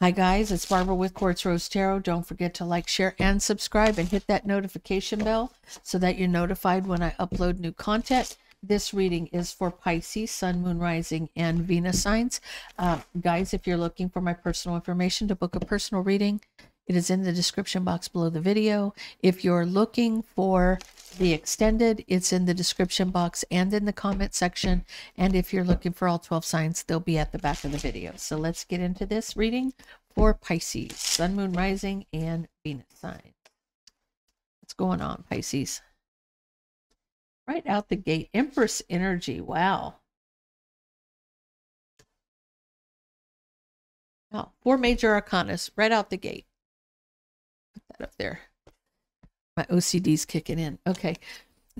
Hi guys, it's Barbara with Quartz Rose Tarot. Don't forget to like, share, and subscribe, and hit that notification bell so that you're notified when I upload new content. This reading is for Pisces, Sun, Moon, Rising, and Venus signs. Guys, if you're looking for my personal information to book a personal reading, it is in the description box below the video. If you're looking for the extended, it's in the description box and in the comment section. And if you're looking for all 12 signs, they'll be at the back of the video. So let's get into this reading for Pisces, Sun, Moon, Rising, and Venus signs. What's going on, Pisces? Right out the gate, Empress energy. Wow. Wow. Four major arcana right out the gate. Put that up there. My OCD's kicking in. Okay.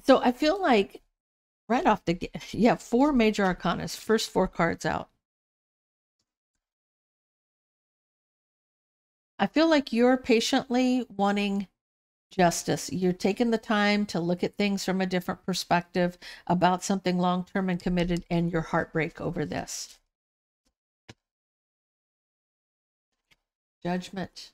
So I feel like right off the gate, yeah, four major arcana, first four cards out. I feel like you're patiently wanting justice. You're taking the time to look at things from a different perspective about something long-term and committed, and your heartbreak over this. Judgment.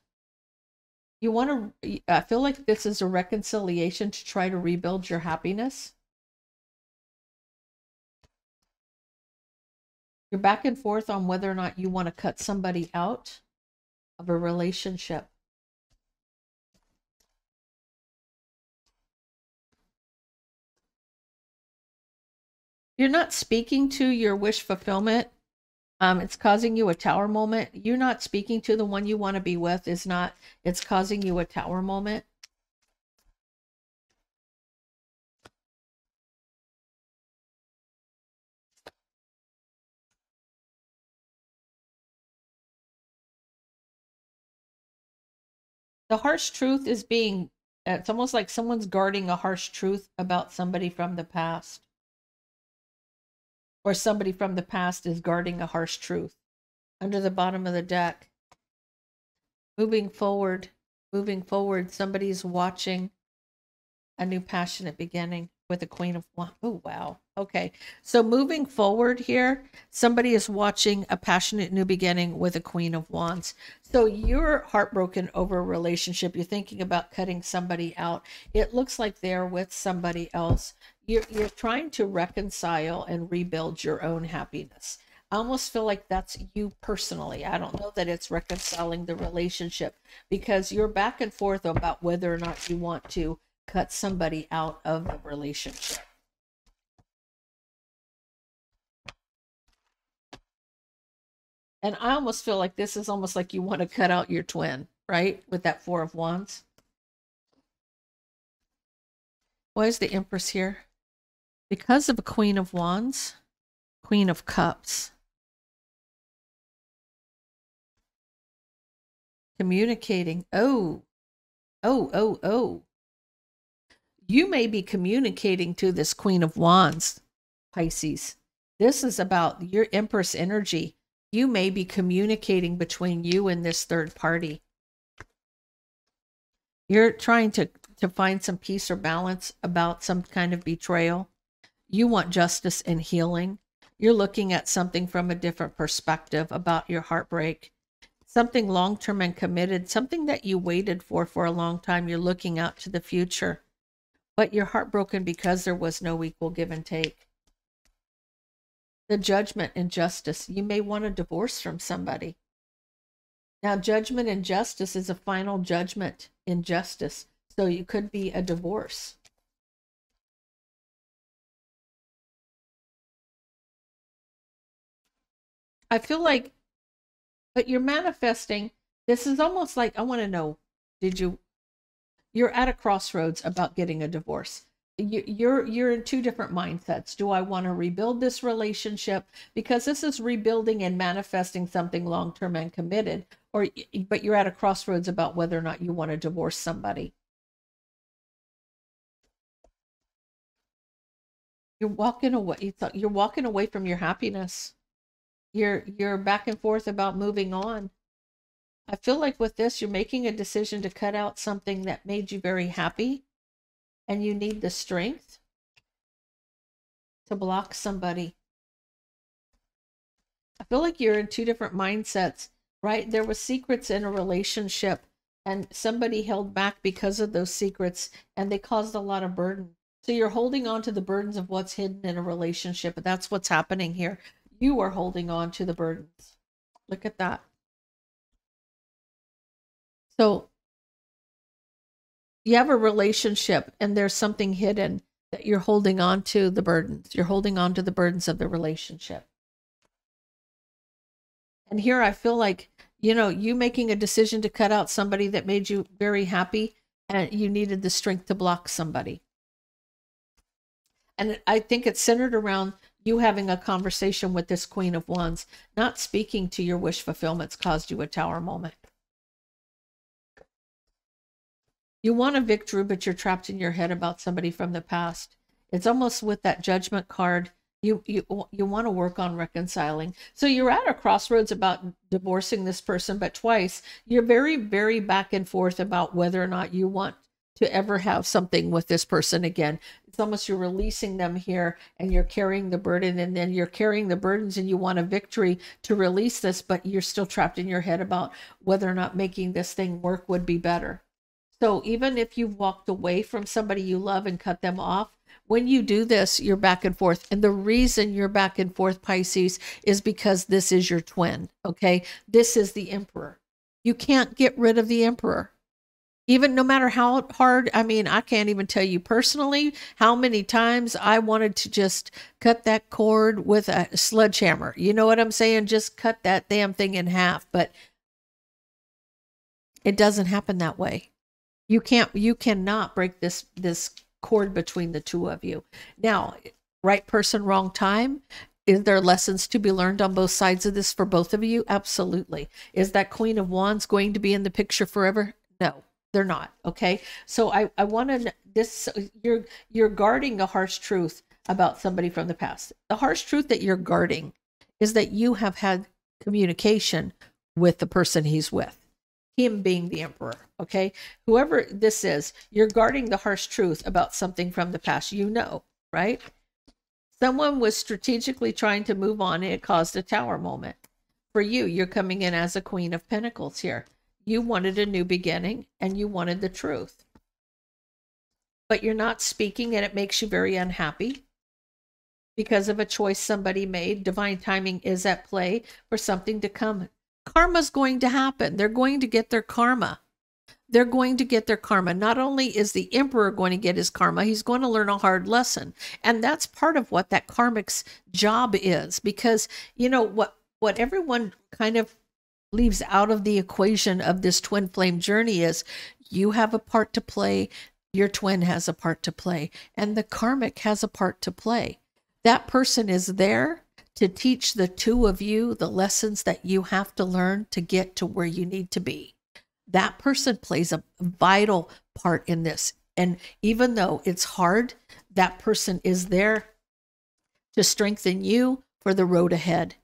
You want to, I feel like this is a reconciliation to try to rebuild your happiness. You're back and forth on whether or not you want to cut somebody out of a relationship. You're not speaking to your wish fulfillment. It's causing you a tower moment. You're not speaking to the one you want to be with. It's causing you a tower moment. The harsh truth is being, it's almost like someone's guarding a harsh truth about somebody from the past. Or somebody from the past is guarding a harsh truth. Under the bottom of the deck. Moving forward, somebody's watching a new passionate beginning with the Queen of Wands. Oh, wow. Okay. So moving forward here, somebody is watching a passionate new beginning with a Queen of Wands. So you're heartbroken over a relationship. You're thinking about cutting somebody out. It looks like they're with somebody else. You're trying to reconcile and rebuild your own happiness. I almost feel like that's you personally. I don't know that it's reconciling the relationship, because you're back and forth about whether or not you want to cut somebody out of the relationship. And I almost feel like this is almost like you want to cut out your twin, right? With that Four of Wands. Why is the Empress here? Because of a Queen of Wands, Queen of Cups. Communicating. Oh. You may be communicating to this Queen of Wands, Pisces. This is about your Empress energy. You may be communicating between you and this third party. You're trying to find some peace or balance about some kind of betrayal. You want justice and healing. You're looking at something from a different perspective about your heartbreak. Something long-term and committed. Something that you waited for a long time. You're looking out to the future. But you're heartbroken because there was no equal give and take. The judgment and justice. You may want a divorce from somebody. Now, judgment and justice is a final judgment in justice. So you could be a divorce. I feel like, but you're manifesting. This is almost like, I want to know, you're at a crossroads about getting a divorce. You're in two different mindsets. Do I want to rebuild this relationship? Because this is rebuilding and manifesting something long-term and committed, but you're at a crossroads about whether or not you want to divorce somebody. You're walking away. You're walking away from your happiness. You're back and forth about moving on. I feel like with this, you're making a decision to cut out something that made you very happy, and you need the strength to block somebody. I feel like you're in two different mindsets right? There were secrets in a relationship and somebody held back because of those secrets, and they caused a lot of burden. So you're holding on to the burdens of what's hidden in a relationship. But that's what's happening here. You are holding on to the burdens. Look at that. So you have a relationship and there's something hidden that you're holding on to the burdens. You're holding on to the burdens of the relationship. And here I feel like, you know, you making a decision to cut out somebody that made you very happy, and you needed the strength to block somebody. And I think it's centered around you having a conversation with this Queen of Wands. Not speaking to your wish fulfillments caused you a Tower moment. You want a victory, but you're trapped in your head about somebody from the past. It's almost with that Judgment card. You want to work on reconciling. So you're at a crossroads about divorcing this person, but twice you're very, very back and forth about whether or not you want to ever have something with this person again. It's almost you're releasing them here and you're carrying the burden, and then you're carrying the burdens and you want a victory to release this, but you're still trapped in your head about whether or not making this thing work would be better. So even if you've walked away from somebody you love and cut them off, when you do this, you're back and forth. And the reason you're back and forth, Pisces, is because this is your twin, okay? This is the Emperor. You can't get rid of the Emperor. Even no matter how hard, I mean, I can't even tell you personally how many times I wanted to just cut that cord with a sledgehammer. You know what I'm saying? Just cut that damn thing in half. But it doesn't happen that way. You can't, you cannot break this cord between the two of you. Now, right person, wrong time. Is there lessons to be learned on both sides of this for both of you? Absolutely. Is that Queen of Wands going to be in the picture forever? No, they're not. Okay. So I want to, this, you're guarding a harsh truth about somebody from the past. The harsh truth that you're guarding is that you have had communication with the person he's with. Him being the Emperor, okay? Whoever this is, you're guarding the harsh truth about something from the past, you know, right? Someone was strategically trying to move on and it caused a Tower moment. For you, you're coming in as a Queen of Pentacles here. You wanted a new beginning and you wanted the truth. But you're not speaking and it makes you very unhappy because of a choice somebody made. Divine timing is at play for something to come. Karma's going to happen. They're going to get their karma. They're going to get their karma. Not only is the Emperor going to get his karma, he's going to learn a hard lesson. And that's part of what that karmic's job is, because, you know, what everyone kind of leaves out of the equation of this twin flame journey is you have a part to play. Your twin has a part to play, and the karmic has a part to play. That person is there to teach the two of you the lessons that you have to learn to get to where you need to be. That person plays a vital part in this. And even though it's hard, that person is there to strengthen you for the road ahead.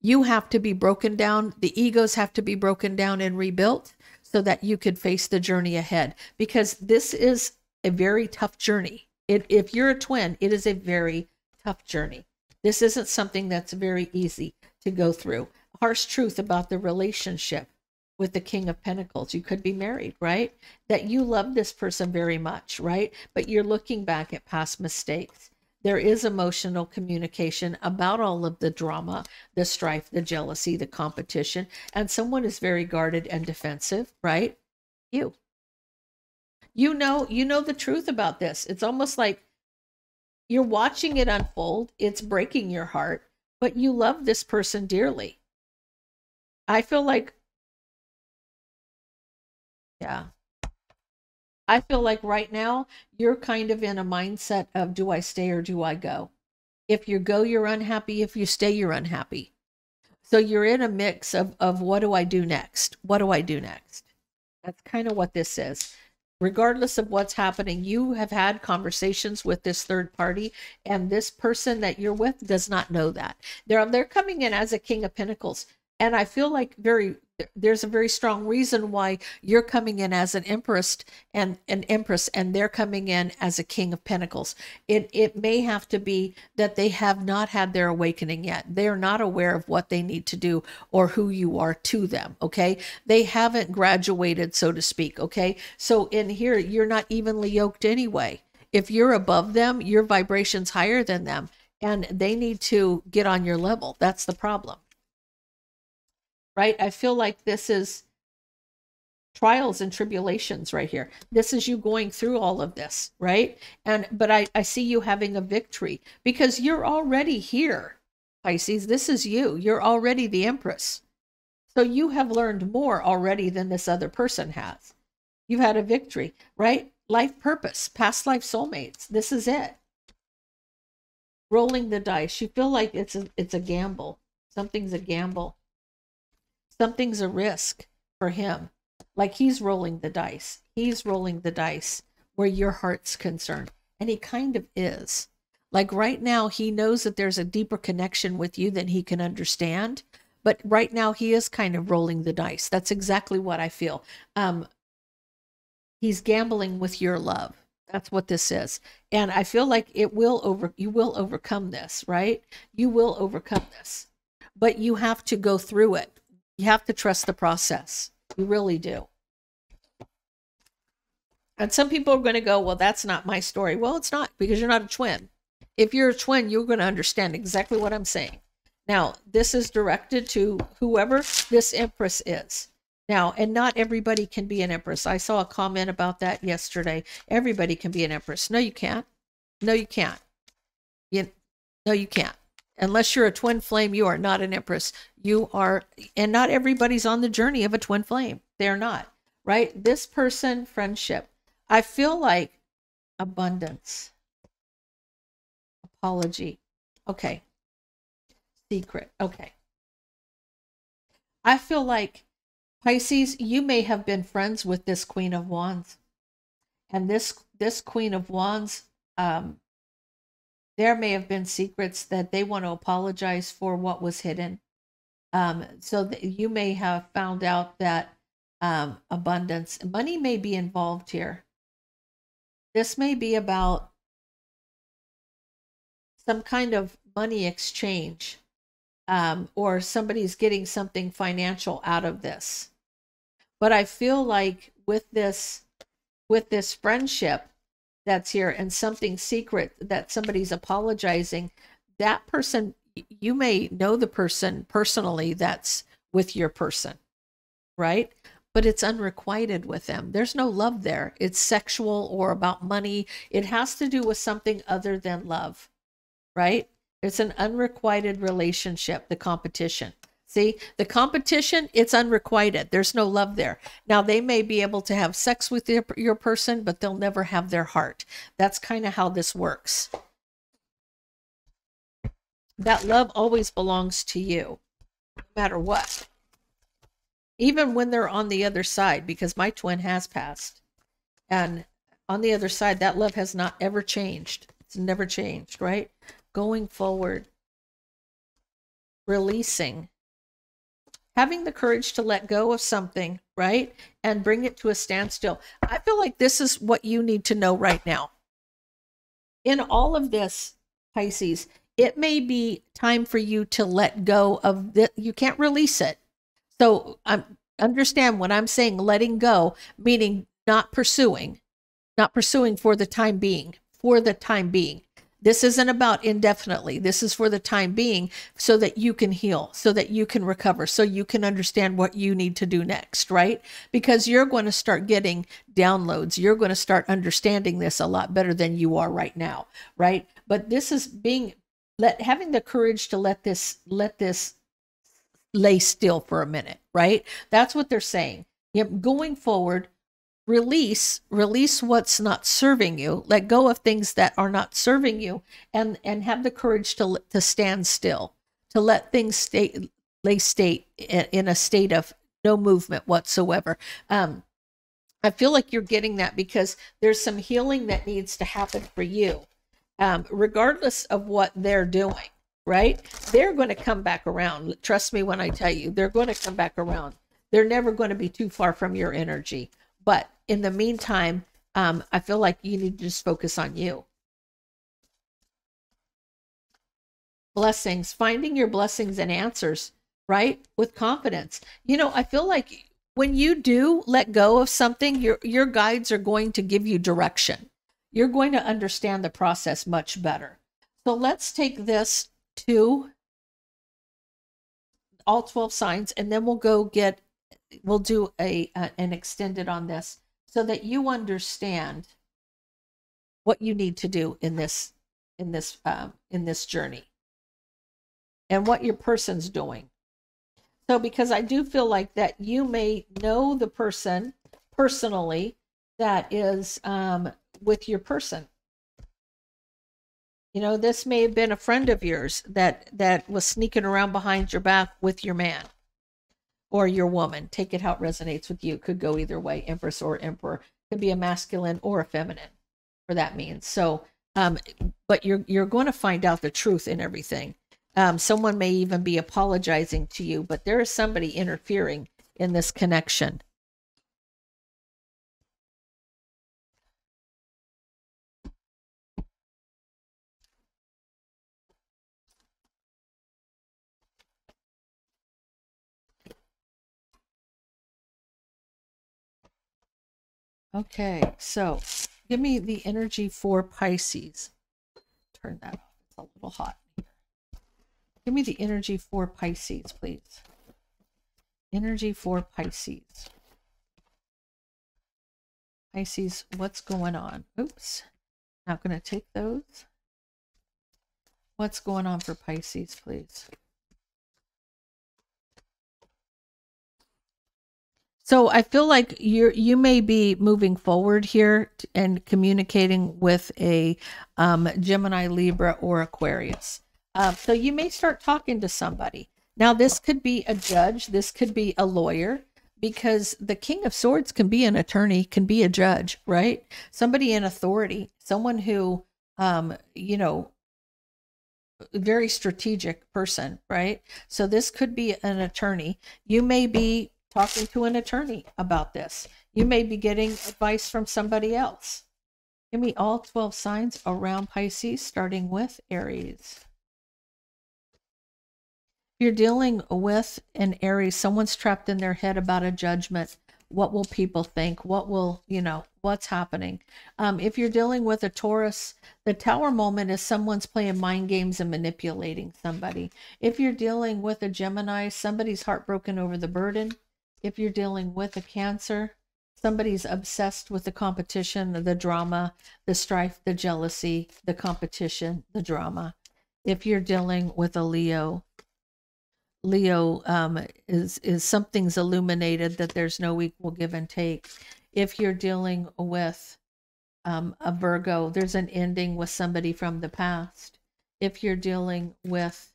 You have to be broken down. The egos have to be broken down and rebuilt so that you could face the journey ahead. Because this is a very tough journey. If you're a twin, it is a very tough journey. This isn't something that's very easy to go through. Harsh truth about the relationship with the King of Pentacles. You could be married, right? That you love this person very much, right? But you're looking back at past mistakes. There is emotional communication about all of the drama, the strife, the jealousy, the competition, and someone is very guarded and defensive, right? You. You know the truth about this. It's almost like you're watching it unfold. It's breaking your heart, but you love this person dearly. I feel like, yeah. I feel like right now you're kind of in a mindset of, do I stay or do I go? If you go, you're unhappy. If you stay, you're unhappy. So you're in a mix of what do I do next? What do I do next? That's kind of what this is. Regardless of what's happening, you have had conversations with this third party, and this person that you're with does not know that. They're coming in as a King of Pentacles, and I feel like very there's a very strong reason why you're coming in as an Empress and an Empress, and they're coming in as a King of Pentacles. It may have to be that they have not had their awakening yet. They're not aware of what they need to do or who you are to them. Okay. They haven't graduated, so to speak. Okay. So in here, you're not evenly yoked anyway. If you're above them, your vibration's higher than them, and they need to get on your level. That's the problem. Right? I feel like this is trials and tribulations right here. This is you going through all of this, right? And but I see you having a victory because you're already here, Pisces. This is you. You're already the Empress. So you have learned more already than this other person has. You've had a victory, right? Life purpose, past life soulmates. This is it. Rolling the dice. You feel like it's a gamble. Something's a gamble. Something's a risk for him. Like he's rolling the dice. He's rolling the dice where your heart's concerned. And he kind of is. Like right now, he knows that there's a deeper connection with you than he can understand. But right now, he is kind of rolling the dice. That's exactly what I feel. He's gambling with your love. That's what this is. And I feel like you will overcome this, right? You will overcome this. But you have to go through it. You have to trust the process. You really do. And some people are going to go, well, that's not my story. Well, it's not, because you're not a twin. If you're a twin, you're going to understand exactly what I'm saying. Now, this is directed to whoever this Empress is. Now, and not everybody can be an Empress. I saw a comment about that yesterday. Everybody can be an Empress. No, you can't. No, you can't. No, you can't. Unless you're a twin flame, you are not an Empress. You are, and not everybody's on the journey of a twin flame. They're not, right? This person, friendship. I feel like abundance. Apology. Okay. Secret. Okay. I feel like, Pisces, you may have been friends with this Queen of Wands. And this Queen of Wands, there may have been secrets that they want to apologize for what was hidden. So that you may have found out that abundance, money may be involved here. This may be about some kind of money exchange, or somebody's getting something financial out of this. But I feel like with this friendship that's here and something secret that somebody's apologizing, that person, you may know the person personally that's with your person, right? But it's unrequited with them. There's no love there. It's sexual or about money. It has to do with something other than love, right? It's an unrequited relationship, the competition. See, the competition, it's unrequited. There's no love there. Now, they may be able to have sex with your person, but they'll never have their heart. That's kind of how this works. That love always belongs to you, no matter what. Even when they're on the other side, because my twin has passed. And on the other side, that love has not ever changed. It's never changed, right? Going forward, releasing. Having the courage to let go of something, right? And bring it to a standstill. I feel like this is what you need to know right now. In all of this, Pisces, it may be time for you to let go of that. You can't release it. So understand when I'm saying letting go, meaning not pursuing for the time being, for the time being. This isn't about indefinitely. This is for the time being so that you can heal, so that you can recover, so you can understand what you need to do next, right? Because you're going to start getting downloads. You're going to start understanding this a lot better than you are right now, right? But this is having the courage to let this lay still for a minute, right? That's what they're saying. Yep, going forward, release what's not serving you, let go of things that are not serving you, and have the courage to stand still, to let things stay in a state of no movement whatsoever. I feel like you're getting that because there's some healing that needs to happen for you, regardless of what they're doing, right? They're going to come back around. Trust me when I tell you, they're going to come back around. they're never going to be too far from your energy. But in the meantime, I feel like you need to just focus on you. Blessings, finding your blessings and answers, right? With confidence. You know, I feel like when you do let go of something, your guides are going to give you direction. You're going to understand the process much better. So let's take this to all 12 signs, and then we'll go get, we'll do an extended on this so that you understand what you need to do in this journey and what your person's doing. So, because I do feel like that you may know the person personally that is with your person. You know, this may have been a friend of yours that was sneaking around behind your back with your man or your woman. Take it how it resonates with you. It could go either way, Empress or Emperor. It could be a masculine or a feminine for that means. So, but you're going to find out the truth in everything. Someone may even be apologizing to you, but there is somebody interfering in this connection. Okay, so give me the energy for Pisces. Turn that off, it's a little hot. Give me the energy for Pisces, please. Energy for Pisces. Pisces, what's going on? Oops, not going to take those. What's going on for Pisces, please? So I feel like you may be moving forward here and communicating with a Gemini, Libra, or Aquarius. So you may start talking to somebody. Now, this could be a judge. This could be a lawyer, because the King of Swords can be an attorney, can be a judge, right? Somebody in authority, someone who, you know, very strategic person, right? So this could be an attorney. You may be talking to an attorney about this. You may be getting advice from somebody else. Give me all 12 signs around Pisces, starting with Aries. You're dealing with an Aries, someone's trapped in their head about a judgment. What will people think? What will, you know, what's happening? If you're dealing with a Taurus, the Tower moment is someone's playing mind games and manipulating somebody. If you're dealing with a Gemini, somebody's heartbroken over the burden. If you're dealing with a Cancer, somebody's obsessed with the competition, the drama, the strife, the jealousy, the competition, the drama. If you're dealing with a Leo, Leo, something's illuminated that there's no equal give and take. If you're dealing with a Virgo, there's an ending with somebody from the past. If you're dealing with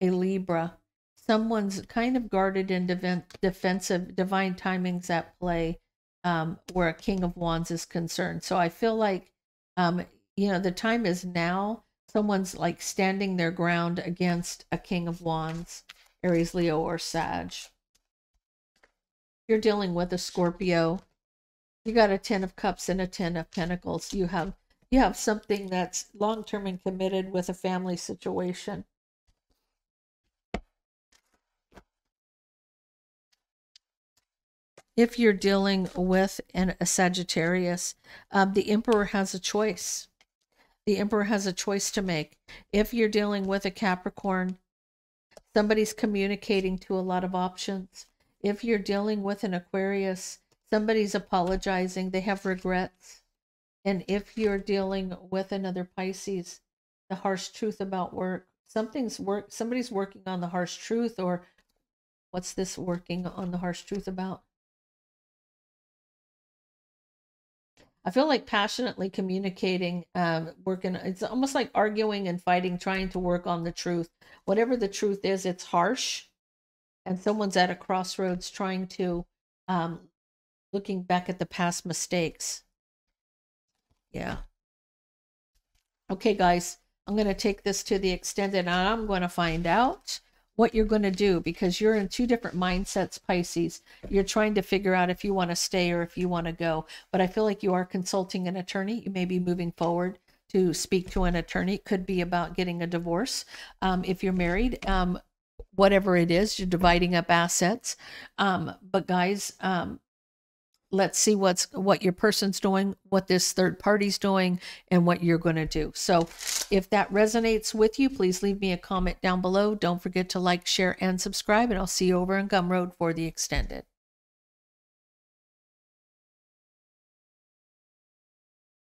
a Libra, someone's kind of guarded and defensive, divine timings at play where a King of Wands is concerned. So I feel like, you know, the time is now. Someone's like standing their ground against a King of Wands, Aries, Leo, or Sag. You're dealing with a Scorpio. You got a 10 of Cups and a 10 of Pentacles. You have something that's long-term and committed with a family situation. If you're dealing with a Sagittarius, the Emperor has a choice. The Emperor has a choice to make. If you're dealing with a Capricorn, somebody's communicating to a lot of options. If you're dealing with an Aquarius, somebody's apologizing. They have regrets. And if you're dealing with another Pisces, the harsh truth about work. Somebody's working on the harsh truth, or what's this working on the harsh truth about? I feel like passionately communicating, working, it's almost like arguing and fighting, trying to work on the truth. Whatever the truth is, it's harsh. And someone's at a crossroads trying to, looking back at the past mistakes. Yeah. Okay, guys, I'm going to take this to the extended, and I'm going to find out what you're going to do, because you're in two different mindsets, Pisces. You're trying to figure out if you want to stay or if you want to go. But I feel like you are consulting an attorney. You may be moving forward to speak to an attorney. It could be about getting a divorce. If you're married, whatever it is, you're dividing up assets. But guys, let's see what your person's doing, what this third party's doing, and what you're going to do. So if that resonates with you, please leave me a comment down below. Don't forget to like, share, and subscribe, and I'll see you over in Gumroad for the extended.